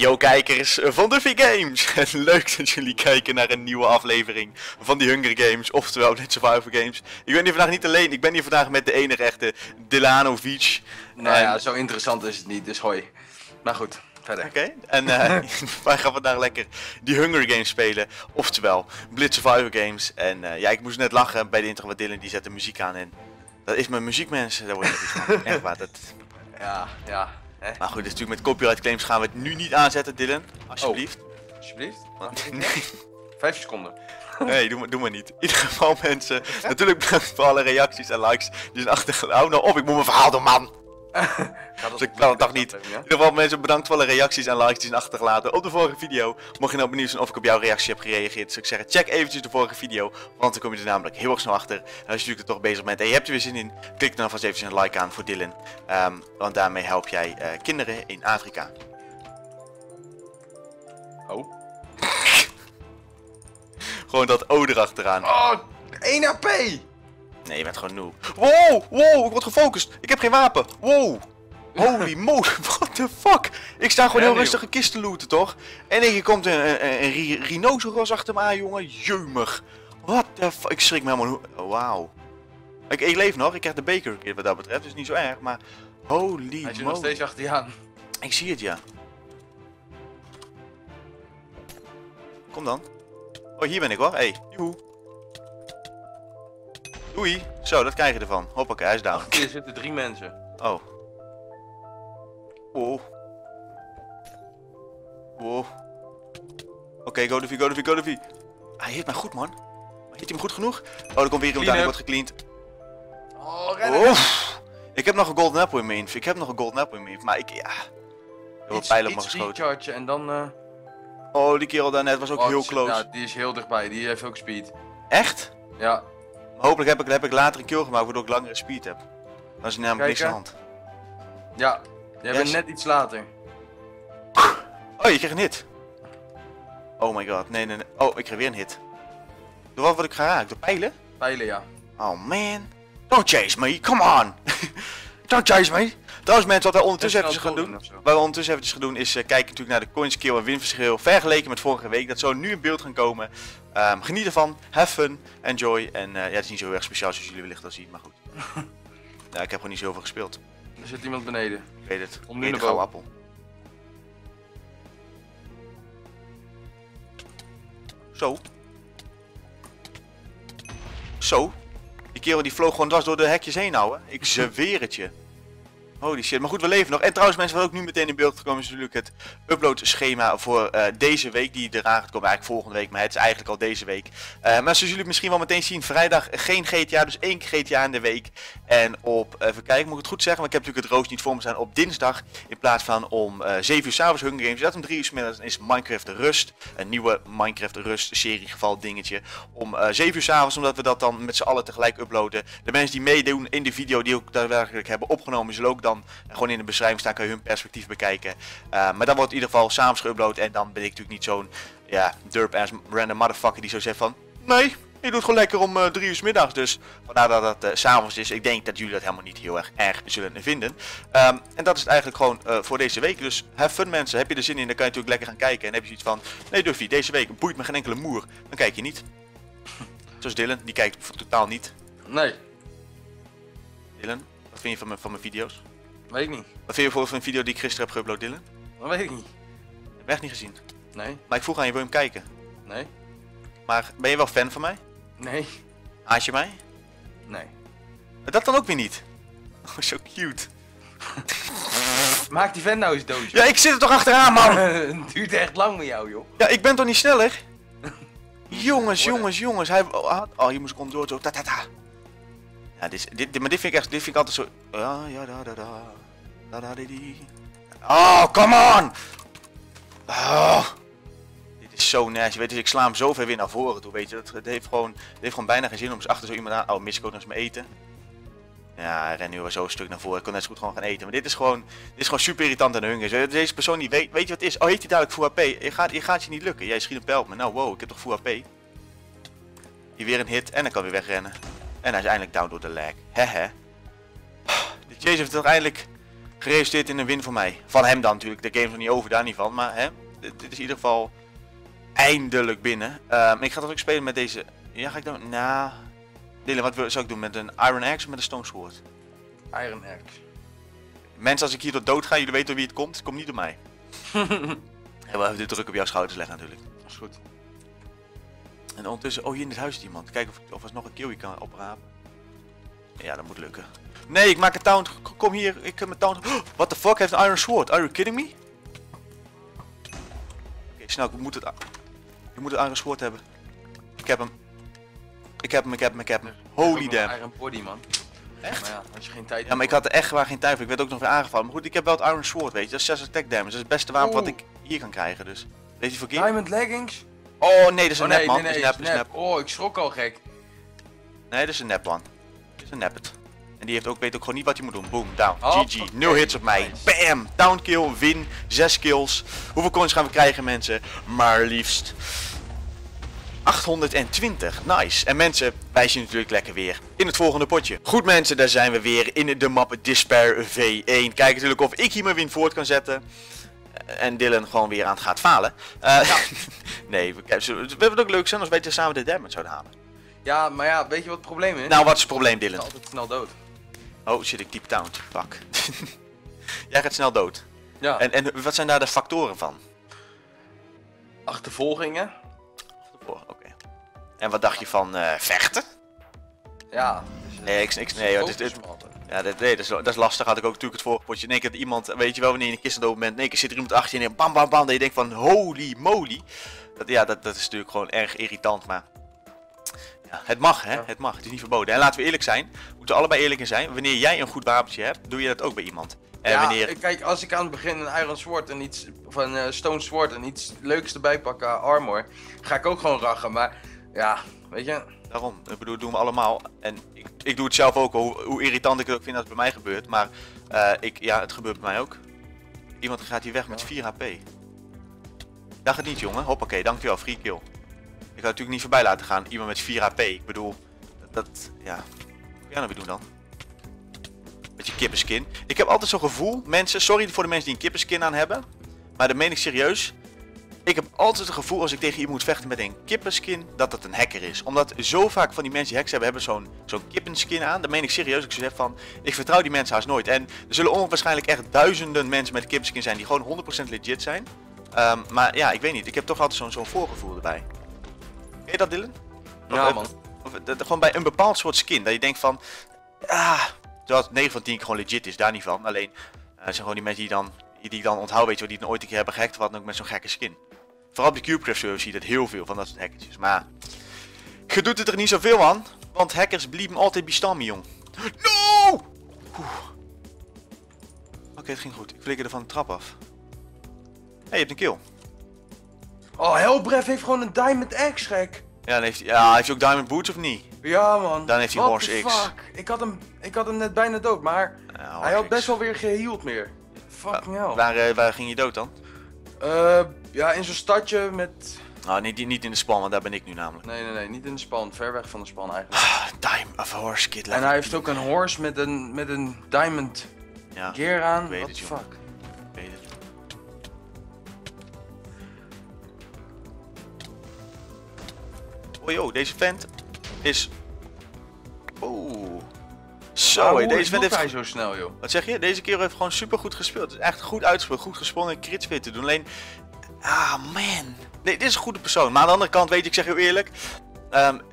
Yo kijkers van Duffy Games! Leuk dat jullie kijken naar een nieuwe aflevering van die Hunger Games, oftewel Blitz Survival Games. Ik ben hier vandaag niet alleen, ik ben hier vandaag met de enige echte Delanovic. Nou ja, zo interessant is het niet, dus hoi. Maar goed, verder. Oké, en wij gaan vandaag lekker die Hunger Games spelen, oftewel Blitz Survival Games. En ja, ik moest net lachen bij de intro, wat Dylan die zet de muziek aan en dat is mijn muziek, mensen. Daar wordt het echt waar. Dat... Ja. Hè? Maar goed, dus natuurlijk met copyright claims gaan we het nu niet aanzetten, Dylan. Alsjeblieft. Oh. Alsjeblieft? Nee. 5 seconden. Nee, doe maar niet. In ieder geval, mensen. Natuurlijk bedankt voor alle reacties en likes die zijn achtergehouden. Of ik moet mijn verhaal doen, man! Dus ik plan het toch niet. In ieder geval, mensen, bedankt voor alle reacties en likes die zijn achtergelaten op de vorige video. Mocht je nou benieuwd zijn of ik op jouw reactie heb gereageerd, zou ik zeggen, check eventjes de vorige video, want dan kom je er namelijk heel erg snel achter. En als je natuurlijk er toch bezig bent en je hebt er weer zin in, klik dan alvast even een like aan voor Dylan. Want daarmee help jij kinderen in Afrika. Oh. Gewoon dat O erachteraan. Oh, 1 AP! Nee, je bent gewoon noob. Wow, ik word gefocust. Ik heb geen wapen. Wow. Holy moly, what the fuck. Ik sta gewoon heel rustig een kist te looten, toch? En je komt een rhinoceros achter me aan, jongen. Jeumig. What the fuck. Ik schrik me helemaal. Wauw. Ik leef nog. Ik krijg de beker wat dat betreft. Dus niet zo erg, maar... Holy moly. Hij zit nog steeds achter je aan. Ik zie het, ja. Kom dan. Oh, hier ben ik hoor. Hey. Joehoe. Doei. Zo, dat krijg je ervan. Hoppakee, hij is down. Hier zitten 3 mensen. Oh. Wow. Wow. Oké, go Duffy. Hij hit mij goed, man. Hit hij hem goed genoeg? Oh, er komt weer iemand aan. Ik word gecleaned. Oh, redden. Ik heb nog een golden apple in mijn inf. Maar ik, ja. Ik heb wel pijlen op me geschoten. En dan... Oh, die kerel daarnet was ook heel close. Ja, die is heel dichtbij. Die heeft ook speed. Echt? Ja. Hopelijk heb ik later een kill gemaakt, waardoor ik langere speed heb. Dan is er namelijk niks aan de hand. Ja, jij bent net iets later. Oh, je kreeg een hit. Oh my god, nee. Oh, ik kreeg weer een hit. Door wat word ik geraakt? Door pijlen? Pijlen, ja. Oh man. Don't chase me, come on. Don't chase me. Trouwens mensen, wat wij ondertussen even gaan doen, is kijken natuurlijk naar de coin skill en winverschil vergeleken met vorige week. Dat zou nu in beeld gaan komen. Geniet ervan, have fun, enjoy. En ja, het is niet zo heel erg speciaal zoals jullie wellicht al zien, maar goed. Ja, ik heb gewoon niet zoveel gespeeld. Er zit iemand beneden. Ik weet het. Om nu de gouden appel. Zo. Die kerel die vloog gewoon dwars door de hekjes heen, nou hè. Ik zweer het je. Holy shit, maar goed, we leven nog. En trouwens mensen, wat ook nu meteen in beeld gekomen is natuurlijk het uploadschema voor deze week. Die eraan gaat komen, eigenlijk volgende week, maar het is eigenlijk al deze week. Maar zoals jullie misschien wel meteen zien, vrijdag geen GTA, dus 1 GTA in de week. En op, even kijken, moet ik het goed zeggen, want ik heb natuurlijk het rooster niet voor me staan op dinsdag. In plaats van om 7 uur 's avonds Hunger Games, dat om 3 uur 's middags is Minecraft Rust. Een nieuwe Minecraft Rust serie geval dingetje. Om 7 uur 's avonds, omdat we dat dan met z'n allen tegelijk uploaden. De mensen die meedoen in de video, die ook daadwerkelijk hebben opgenomen, zullen ook dan gewoon in de beschrijving staan, kan je hun perspectief bekijken. Maar dan wordt in ieder geval s'avonds geüpload. En dan ben ik natuurlijk niet zo'n derp-ass random motherfucker die zo zegt van... Nee, je doet het gewoon lekker om 3 uur 's middags. Dus vandaar dat het s'avonds is. Ik denk dat jullie dat helemaal niet heel erg zullen vinden. En dat is het eigenlijk gewoon voor deze week. Dus have fun mensen. Heb je er zin in, dan kan je natuurlijk lekker gaan kijken. En heb je zoiets van... Nee Duffy, deze week boeit me geen enkele moer. Dan kijk je niet. Zoals Dylan, die kijkt totaal niet. Nee. Dylan, wat vind je van mijn video's? Weet ik niet. Wat vind je voor een video die ik gisteren heb geüpload, Dylan? Dat weet ik niet. Dat heb ik echt niet gezien. Nee. Maar ik vroeg aan je, wil je hem kijken? Nee. Maar ben je wel fan van mij? Nee. Haat je mij? Nee. Dat dan ook weer niet. Oh, zo cute. Maak die fan nou eens dood, joh. Ja, ik zit er toch achteraan, man. Het duurt echt lang met jou, joh. Ja, ik ben toch niet sneller? jongens. Hij... Oh, hier moest ik om door. Ja, dit vind ik echt, dit vind ik altijd zo... Oh, come on! Oh, dit is zo nasty, weet je, ik sla hem zo ver weer naar voren toe, weet je. Het heeft gewoon bijna geen zin om eens achter zo iemand aan... Oh, mis ik ook nog eens mijn eten. Ja, ren nu weer zo een stuk naar voren, ik kon net zo goed gewoon gaan eten. Maar dit is gewoon super irritant aan de honger. Deze persoon die weet je wat het is? Oh, heet hij duidelijk full HP? Je gaat je niet lukken, jij schiet een pijl op me. Nou, wow, ik heb toch full HP? Hier weer een hit en dan kan weer wegrennen. En hij is eindelijk down door de lag. Hehe. De Chase heeft uiteindelijk Geresulteerd in een win voor mij. Van hem dan natuurlijk. De game is nog niet over, daar niet van. Maar hè, dit is in ieder geval eindelijk binnen. Ik ga dat ook spelen met deze... Ja, ga ik dan... Nou... Dylan, wat zou ik doen? Met een Iron Axe of met een Stone Sword? Iron Axe. Mensen, als ik hier tot dood ga, jullie weten door wie het komt. Het komt niet door mij. Heel even de druk op jouw schouders leggen natuurlijk. Dat is goed. En ondertussen... Oh, hier in het huis is iemand. Kijken of er nog een kill kan oprapen. Ja, dat moet lukken. Nee, ik maak een taunt. Kom hier, ik heb mijn taunt. Oh, what the fuck, hij heeft een iron sword. Are you kidding me? Oké, snel, ik moet het iron sword hebben. Ik heb hem. Holy damn. Iron body, man. Echt? Maar ja, had je geen tijd. Ja, maar ik had er echt waar geen tijd voor. Ik werd ook nog weer aangevallen. Maar goed, ik heb wel het iron sword, weet je. Dat is 6 attack damage. Dat is het beste wapen wat ik hier kan krijgen, dus. Weet je voor keer? Diamond leggings? Oh nee, dat is een nep, man. Nee, dat is nep. Oh, ik schrok al gek. Nee, dat is een nep, man. Dat is een neppet. En die heeft ook, weet ook gewoon niet wat hij moet doen. Boom, down. Oh, GG. Okay. 0 hits op mij. Nice. Bam. Down kill. Win. 6 kills. Hoeveel coins gaan we krijgen, mensen? Maar liefst 820. Nice. En mensen, wij zien natuurlijk lekker weer in het volgende potje. Goed mensen, daar zijn we weer in de map Despair V1. Kijk natuurlijk of ik hier mijn win voort kan zetten. En Dylan gewoon weer aan het gaat falen. Ja. Nee, het zou ook leuk zijn als wij samen de damage zouden halen. Ja, maar ja, weet je wat het probleem is? Nou, wat is het probleem, Dylan? Ik ga altijd snel dood. Oh shit, ik diep down. Fuck. Jij gaat snel dood. Ja. En wat zijn daar de factoren van? Achtervolgingen. Achtervolgingen, oké. En wat dacht je van vechten? Ja. Nee, dat is lastig. Had ik ook natuurlijk het vorige potje. In één keer dat iemand, weet je wel, wanneer je in een kist aan het open bent, in één keer zit er iemand achter je en bam bam bam. Dat je denkt van holy moly. Dat is natuurlijk gewoon erg irritant, maar... Ja, het mag, hè? Ja. Het mag. Het is niet verboden. En laten we eerlijk zijn. We moeten allebei eerlijk in zijn. Wanneer jij een goed wapentje hebt, doe je dat ook bij iemand. En ja, wanneer... Kijk, als ik aan het begin een Iron Sword en iets van Stone Sword en iets leuks erbij pak, armor, ga ik ook gewoon rachen. Maar ja, weet je. Daarom. Ik bedoel, dat doen we allemaal. En ik doe het zelf ook, hoe irritant ik het ook vind dat het bij mij gebeurt. Maar ja, het gebeurt bij mij ook. Iemand gaat hier weg met 4 HP. Dat gaat niet, jongen. Hoppakee, dankjewel. Free kill. Ik ga het natuurlijk niet voorbij laten gaan, iemand met 4 HP. Ik bedoel, ja. Wat ga jij nou weer doen dan? Met je kippenskin. Ik heb altijd zo'n gevoel, mensen, sorry voor de mensen die een kippenskin aan hebben. Maar dat meen ik serieus. Ik heb altijd het gevoel als ik tegen iemand moet vechten met een kippenskin, dat het een hacker is. Omdat zo vaak van die mensen die hacks hebben zo'n kippenskin aan. Dat meen ik serieus. Ik zeg van, ik vertrouw die mensen haast nooit. En er zullen onwaarschijnlijk echt duizenden mensen met een kippenskin zijn die gewoon 100% legit zijn. Maar ja, ik weet niet. Ik heb toch altijd zo'n voorgevoel erbij. Ken je dat, Dylan? Ja, man. Gewoon bij een bepaald soort skin. Dat je denkt van... Ah, dat 9 van 10 gewoon legit is. Daar niet van. Alleen zijn gewoon die mensen die ik dan onthoud. Weet je wel, die het ooit een keer hebben gehackt. Wat dan ook met zo'n gekke skin. Vooral op de Cubecraft server zie je dat heel veel van dat soort hackertjes. Maar... Je doet het er niet zoveel aan. Want hackers blieven altijd bestammen, jong. No! Oké, het ging goed. Ik flikkerde van de trap af. Hé, je hebt een kill. Oh, Helbref heeft gewoon een Diamond Axe, gek. Ja, dan heeft hij ook Diamond Boots of niet? Ja, man. Dan heeft hij Horse X. Ik had hem net bijna dood, maar hij had best wel weer geheeld meer. Fucking hell. Waar ging je dood dan? Ja, in zo'n stadje met... Nou, niet in de spawn, want daar ben ik nu namelijk. Nee, niet in de spawn. Ver weg van de spawn eigenlijk. Diamond of Horse Kid. En hij heeft ook een horse met een Diamond Gear aan. What the fuck? Oh joh, deze vent is... Oeh. Zo, deze vent heeft... Hij zo snel, joh. Wat zeg je? Deze kerel heeft gewoon super goed gespeeld. Het is echt goed uitgespeeld, goed gesprongen, crits weer te doen. Alleen... Ah, man. Nee, dit is een goede persoon. Maar aan de andere kant, weet je, ik zeg heel eerlijk.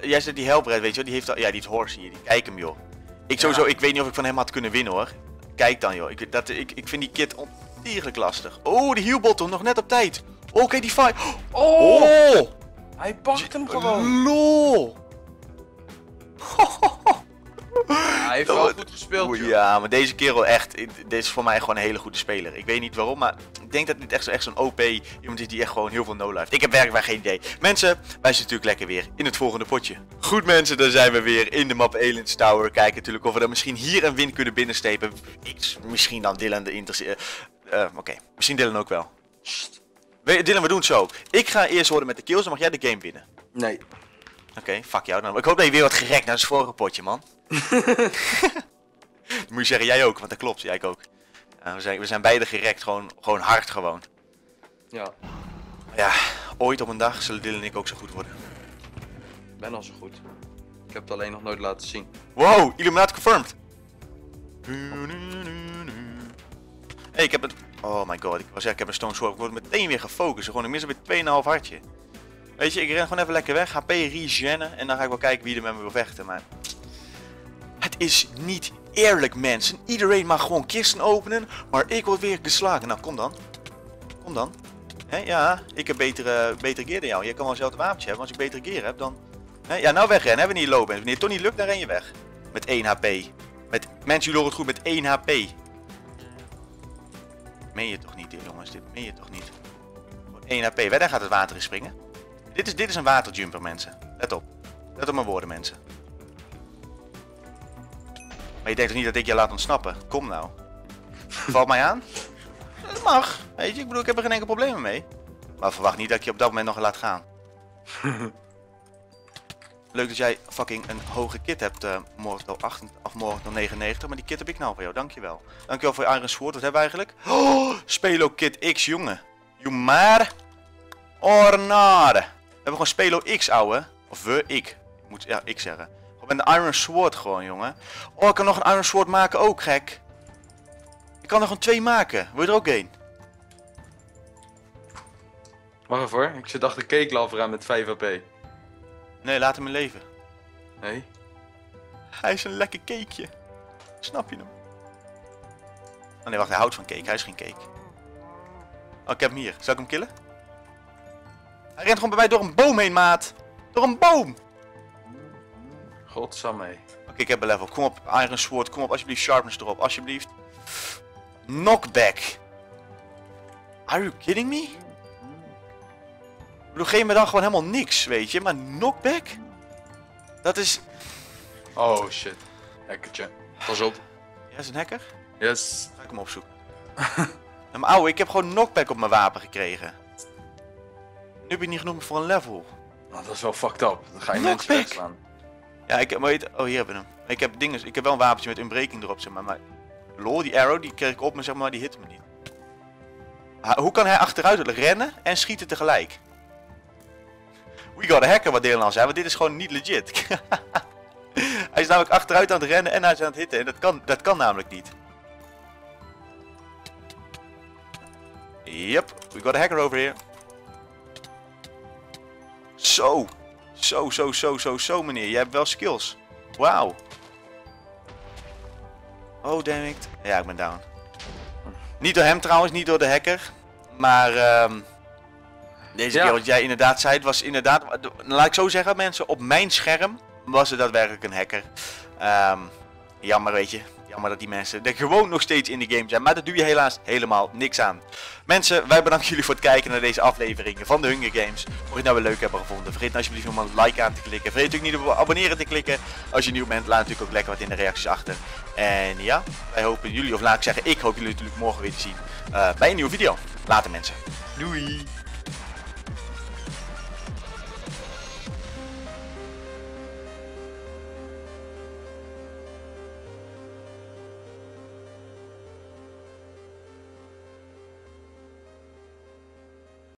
Jij zegt die Helbred, weet je wel. Die heeft al... Ja, die is horse hier. Kijk hem, joh. Ik weet niet of ik van hem had kunnen winnen, hoor. Kijk dan, joh. Ik vind die kid ontiegelijk lastig. Oh, die healbottle. Nog net op tijd. Oké, die fight. Oh! Hij pakt hem gewoon. LOL. Hij heeft wel goed gespeeld. Joh. Ja, maar deze kerel echt. Dit is voor mij gewoon een hele goede speler. Ik weet niet waarom, maar ik denk dat dit echt zo'n OP iemand is die echt gewoon heel veel no life. Ik heb werkelijk geen idee. Mensen, wij zijn natuurlijk lekker weer in het volgende potje. Goed mensen, daar zijn we weer in de map Aliens Tower. Kijken natuurlijk of we dan misschien hier een win kunnen binnenstepen. Misschien dan Dylan de interesseert. Oké. Misschien Dylan ook wel. Dylan, we doen het zo. Ik ga eerst worden met de kills, dan mag jij de game winnen. Nee. Oké, fuck jou dan. Ik hoop dat je weer wat gerekt naar het vorige potje, man. Dan moet je zeggen, jij ook, want dat klopt. Jij ook. We zijn beide gerekt, gewoon hard gewoon. Ja. Ja, ooit op een dag zullen Dylan en ik ook zo goed worden. Ik ben al zo goed. Ik heb het alleen nog nooit laten zien. Wow, Illuminati confirmed! Hey, ik heb het... Oh my god, ik was ik heb een stone sword. Ik word meteen weer gefocust. Gewoon, ik mis er weer 2,5 hartje. Weet je, ik ren gewoon even lekker weg. HP regenen. En dan ga ik wel kijken wie er met me wil vechten. Maar het is niet eerlijk, mensen. Iedereen mag gewoon kisten openen. Maar ik word weer geslagen. Nou, kom dan. Kom dan. He, ja, ik heb betere gear dan jou. Jij kan wel hetzelfde wapentje hebben. Maar als ik betere gear heb, dan... He, ja, nou wegrennen. Hebben we niet lopen. Wanneer het toch niet lukt, dan ren je weg. Met 1 HP. Mensen, jullie horen het goed. Met 1 HP. Meen je toch niet, jongens? Dit meen je toch niet? 1 HP. Wij, daar gaat het water in springen. Dit is een waterjumper, mensen. Let op. Let op mijn woorden, mensen. Maar je denkt toch niet dat ik je laat ontsnappen? Kom nou. Valt mij aan? Dat mag. Weet je, ik bedoel, ik heb er geen enkel probleem mee. Maar verwacht niet dat ik je op dat moment nog laat gaan. Leuk dat jij fucking een hoge kit hebt, Mortal 8 of Mortal 99. Maar die kit heb ik nou voor jou, dankjewel. Dankjewel voor je Iron Sword, wat hebben we eigenlijk? Oh, Spelo Kit X, jongen. Jumar. Ornade. We hebben gewoon Spelo X, ouwe. Of we, ik moet ja, ik zeggen. Gewoon met een Iron Sword gewoon, jongen. Oh, ik kan nog een Iron Sword maken ook, gek. Ik kan er gewoon 2 maken. Wil je er ook één? Wacht even hoor, ik zit achter Keeklaver aan met 5 HP. Nee, laat hem in leven. Nee? Hij is een lekker cakeje. Snap je hem? Oh nee, wacht, hij houdt van cake. Hij is geen cake. Oh, ik heb hem hier. Zal ik hem killen? Hij rent gewoon bij mij door een boom heen, maat. Door een boom! Godsamme. Oké, ik heb een level. Kom op, Iron Sword. Kom op, alsjeblieft. Sharpness erop, alsjeblieft. Knockback. Are you kidding me? Ik bedoel, geef me dan gewoon helemaal niks, weet je. Maar knockback? Dat is... Oh shit. Hackertje. Pas op. Jij is een hacker? Yes. Ga ik hem opzoeken. Maar ouwe, ik heb gewoon knockback op mijn wapen gekregen. Nu heb ik niet genoeg voor een level. Oh, dat is wel fucked up. Dan ga je mensen wegslaan. Ja, ik heb... Oh, hier hebben we hem. Ik heb wel een wapentje met inbreking erop, zeg maar. Lol, die arrow, die kreeg ik op me, zeg maar, die hit me niet. Hoe kan hij achteruit rennen en schieten tegelijk? We got a hacker, wat Dylan al zei, want dit is gewoon niet legit. Hij is namelijk achteruit aan het rennen en hij is aan het hitten. En dat kan namelijk niet. Yep, we got a hacker over here. Zo, meneer. Jij hebt wel skills. Wauw. Oh, damn it. Ja, ik ben down. Niet door hem trouwens, niet door de hacker. Maar... Deze keer wat jij inderdaad zei, het was inderdaad, laat ik zo zeggen mensen, op mijn scherm was er daadwerkelijk een hacker. Jammer weet je, jammer dat die mensen er gewoon nog steeds in de game zijn, maar daar doe je helaas helemaal niks aan. Mensen, wij bedanken jullie voor het kijken naar deze aflevering van de Hunger Games. Mocht je het nou weer leuk hebben gevonden, vergeet alsjeblieft nog maar een like aan te klikken. Vergeet natuurlijk niet op abonneren te klikken. Als je nieuw bent, laat natuurlijk ook lekker wat in de reacties achter. En ja, wij hopen jullie, of laat ik zeggen, ik hoop jullie natuurlijk morgen weer te zien bij een nieuwe video. Later mensen. Doei!